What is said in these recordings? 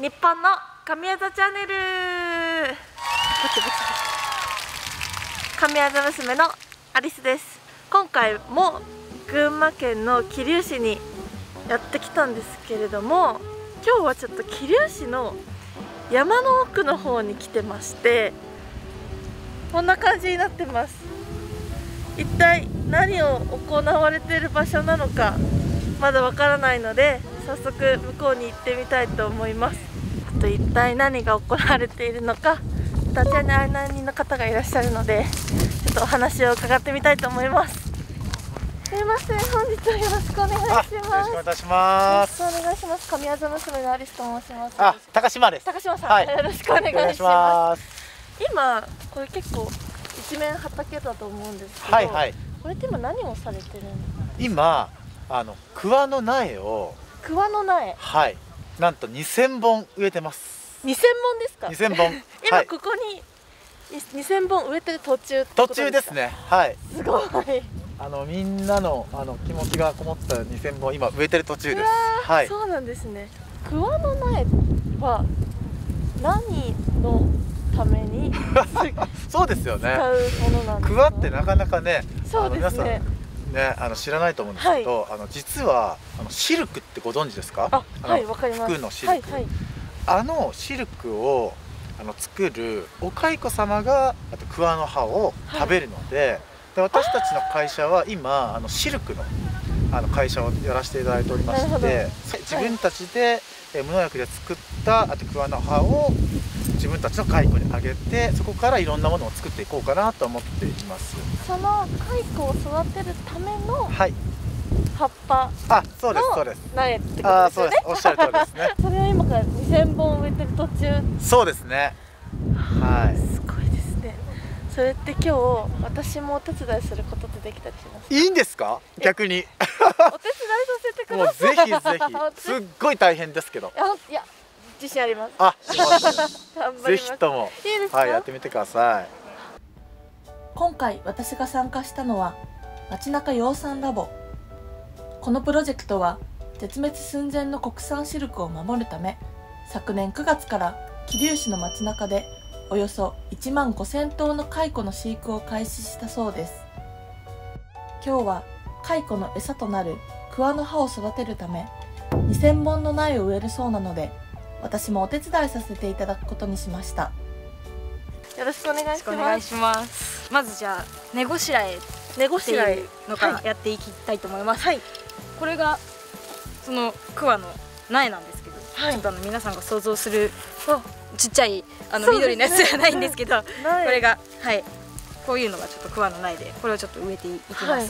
日本の神業チャンネル。神業娘のアリスです。今回も群馬県の桐生市にやってきたんですけれども、今日はちょっと桐生市の山の奥の方に来てまして、こんな感じになってます。一体何を行われている場所なのかまだわからないので、早速向こうに行ってみたいと思います。あと一体何が行われているのか、立ち会いの案内人の方がいらっしゃるので、ちょっとお話を伺ってみたいと思います。すいません、本日はよろしくお願いします。よろしくお願いします。よろしくお願いします。神業娘のアリスと申します。あ、高島です。高島さん、はい、よろしくお願いします。今これ結構一面畑だと思うんですけど、はい、はい、これって今何をされてるんですか？今桑の苗をはい、なんと2000本植えてます。2000本ですか？2000本。今ここに2000本植えてる途中ってことですか？途中ですね。はい、すごい。みんなの気持ちがこもった2000本今植えてる途中です。はい、そうなんですね。桑の苗は何のためにそうですよね。使うものなんですか？桑ってなかなかね、そうですね。ね、知らないと思うんですけど、はい、実はシルクってご存知ですか？はい、わかります。服のシルク、はい、はい、シルクを作るお蚕様が桑の葉を食べるので、はい、で私たちの会社は今シルクの会社をやらせていただいておりまして、自分たちで無農薬で作った桑の葉を自分たちの蚕にあげて、そこからいろんなものを作っていこうかなと思っています。その蚕を育てるための葉っぱの苗ってことですよね。おっしゃる通りですね。それを今から2000本植えてる途中。そうですね。はい、すごいですね。それって今日私もお手伝いすることってできたりしますか？いいんですか？逆にお手伝いさせてください。もうぜひぜひ。すっごい大変ですけど。いや、自信あります。あ、ぜひとも。いいですか？はい、やってみてください。今回私が参加したのは街中養蚕ラボ。このプロジェクトは絶滅寸前の国産シルクを守るため、昨年9月から桐生市の街中でおよそ1万5000頭の蚕の飼育を開始したそうです。今日は蚕の餌となる桑の葉を育てるため2000本の苗を植えるそうなので、私もお手伝いさせていただくことにしました。よろしくお願いします。お願いします。まずじゃあ根ごしらえっていうのからやっていきたいと思います。はい、これがその桑の苗なんですけど、はい、ちょっと皆さんが想像するちっちゃい緑のやつじゃないんですけど、これがはいこういうのがちょっと桑の苗で、これをちょっと植えていきます。はい、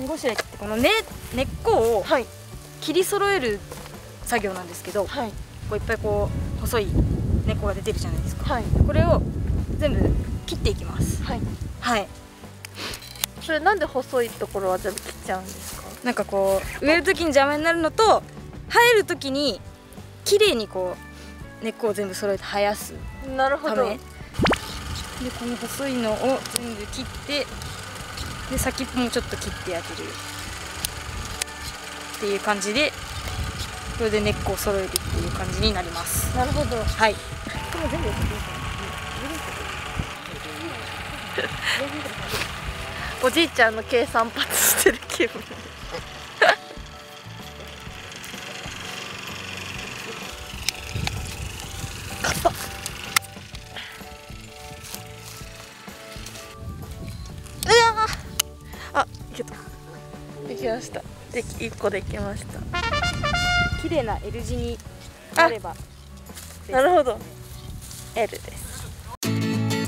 根ごしらえってこの根っこを切り揃える作業なんですけど、はい、こういっぱいこう細い根っこが出てるじゃないですか。はい、これを全部切っていきます。はい、はい、それなんで細いところは全部切っちゃうんですか？なんかこう植える時に邪魔になるのと、生える時に綺麗にこう根っこを全部揃えて生やすため。なるほど。でこの細いのを全部切って、で先っぽもちょっと切ってあげるっていう感じで、これで根っこを揃えるっていう感じになります。なるほど。はい、これも全部やっていいかな。おじいちゃんの計算パスしてる気分。1個できました。綺麗な L 字になれば、なるほど。 L です。植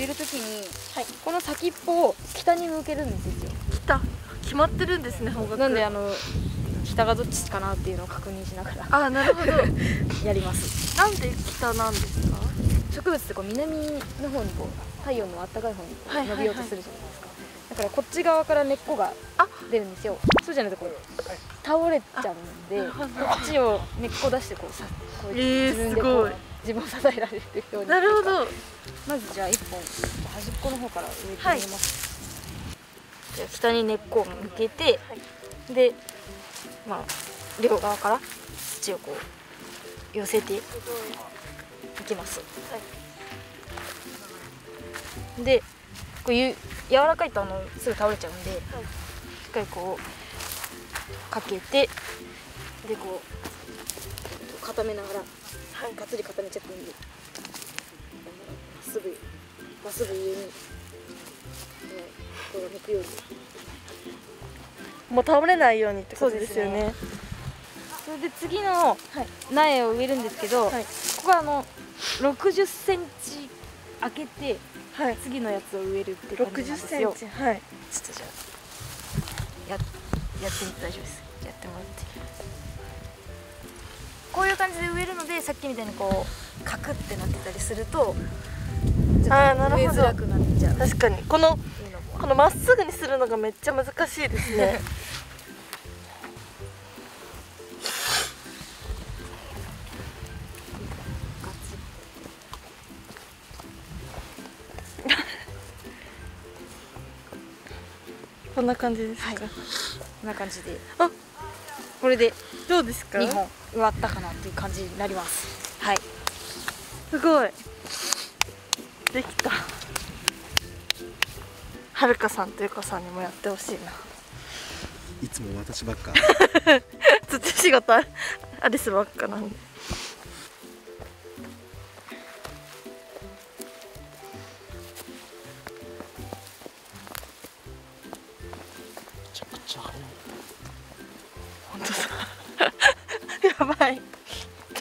えるときに、はい、この先っぽを北に向けるんですよ。北決まってるんですね、方角。なんで北がどっちかなっていうのを確認しながらあ、なるほどやります。なんで北なんですか？植物ってこう南の方にこう太陽の暖かい方に伸びようとするじゃないですか。だからこっち側から根っこが出るんですよ。そうじゃないとこう倒れちゃうんで、こっちを根っこ出してこう自分でこう自分を支えられるように。なるほど。まずじゃあ一本端っこの方から植えてみます。はい、じゃあ下に根っこを向けて、はい、で、まあ両側から土をこう寄せていきます。はい、で、こういう柔らかいとすぐ倒れちゃうんで、はい、しっかりこうかけて、でこう固めながら。がっつり固めちゃっていいんで、まっすぐ家に、これを抜くように、もう倒れないようにってことですよね。それで次の苗を植えるんですけど、はい、ここは60センチ開けて、はい、次のやつを植えるって感じなんですよ。60センチ、はい。ちょっとじゃあやってみて大丈夫です。やってもらって。こういう感じで植えるので、さっきみたいにこうカクってなってたりするとちょっと植えづらくなっちゃう。確かにこのまっすぐにするのがめっちゃ難しいですね。こんな感じですか。はい、こんな感じで。あ、これでどうですか。2本植わったかなっていう感じになります。はい。すごい。できた。はるかさんとゆかさんにもやってほしいな。いつも私ばっか。土仕事アリスばっかなんで。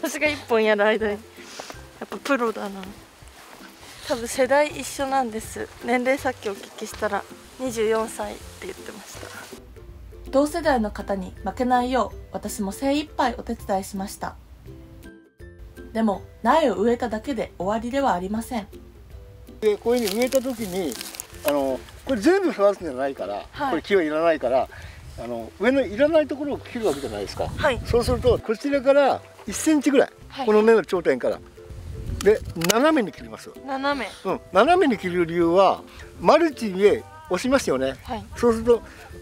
私が1本やる間にやっぱプロだな。多分世代一緒なんです。年齢さっきお聞きしたら24歳って言ってました。同世代の方に負けないよう私も精一杯お手伝いしました。でも苗を植えただけで終わりではありません。でこういうふうに植えた時にこれ全部育つんじゃないから、はい、これ木はいらないから上のいらないところを切るわけじゃないですか、はい、そうするとこちらから1センチぐらい、はい、この根の頂点からで斜めに切ります。斜め、うん、斜めに切る理由はマルチへ押しますよね、はい、そうすると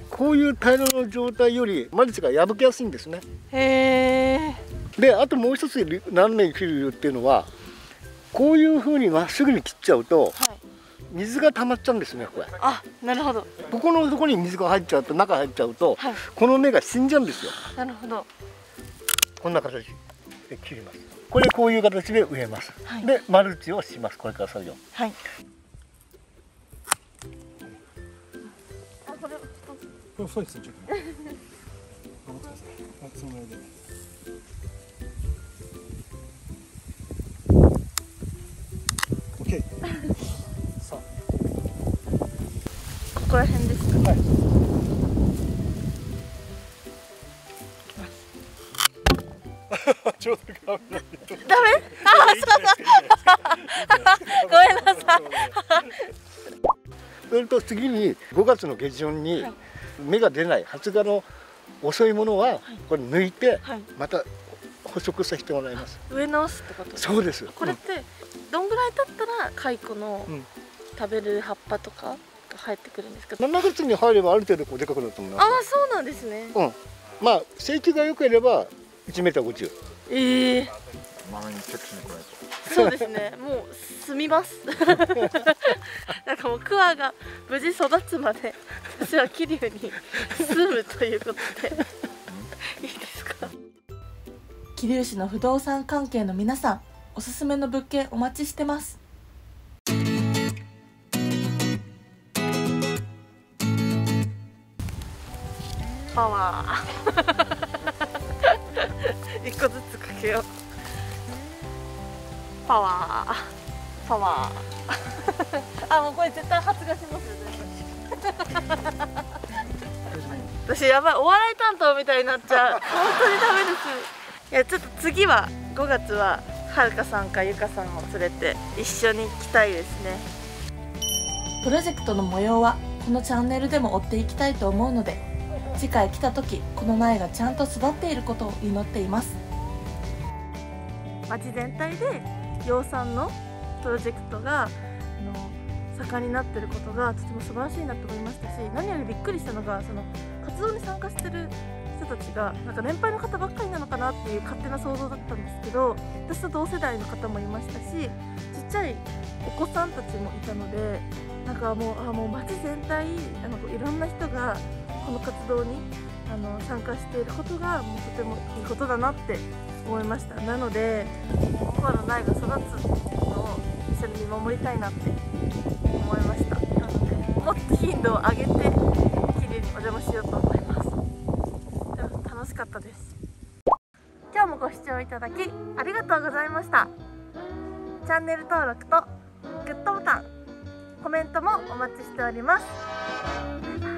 こういう平らの状態よりマルチが破けやすいんですね。へー。であともう一つ斜めに切る理由っていうのはこういうふうにまっすぐに切っちゃうと、はい、水が溜まっちゃうんですね、これ。あ、なるほど。ここのとこに水が入っちゃうと、中入っちゃうと、はい、この根が死んじゃうんですよ。なるほど。こんな形で切ります。これこういう形で植えます。はい、で、マルチをします。これから作業。はい。あ、これ。これそうですね。ちょっと待ってください。オッケー。ここら辺ですか。はい。いきます。ちょっとダメ。あ、そう。ごめんなさい。それと次に5月の下旬に芽が出ない発芽の遅いものはこれ抜いてまた補植させてもらいます。植え直すってことですか。そうです。これってどんぐらい経ったら蚕の食べる葉っぱとか。入ってくるんですか。7月に入ればある程度こうでかくなると思います。ああ、そうなんですね。うん。まあ成長が良ければ1m50。ええー。まめにチェックしなくなる。そうですね。もう住みます。なんかもうクワが無事育つまで私は桐生に住むということでいいですか。桐生市の不動産関係の皆さん、おすすめの物件お待ちしてます。パワー。一個ずつかけよう。パワー。パワー。あ、もうこれ絶対発芽しますよ、ね。私やばい、お笑い担当みたいになっちゃう。本当にダメです。いや、ちょっと次は、5月ははるかさんかゆかさんを連れて、一緒に来たいですね。プロジェクトの模様は、このチャンネルでも追っていきたいと思うので。次回来た時、この苗がちゃんと育っていることを祈っています。街全体で養蚕のプロジェクトが盛んになってることがとても素晴らしいなと思いましたし、何よりびっくりしたのが、その活動に参加してる人たちがなんか年配の方ばっかりなのかなっていう勝手な想像だったんですけど、私と同世代の方もいましたし、ちっちゃいお子さんたちもいたので、なんかもう街全体、いろんな人がこの活動に参加していることがもうとてもいいことだなって思いました。なのでコアの苗が育つのを一緒に見守りたいなって思いました。なのでもっと頻度を上げてきれいにお邪魔しようと思います。でも楽しかったです。今日もご視聴いただきありがとうございました。チャンネル登録とグッドボタン、コメントもお待ちしております。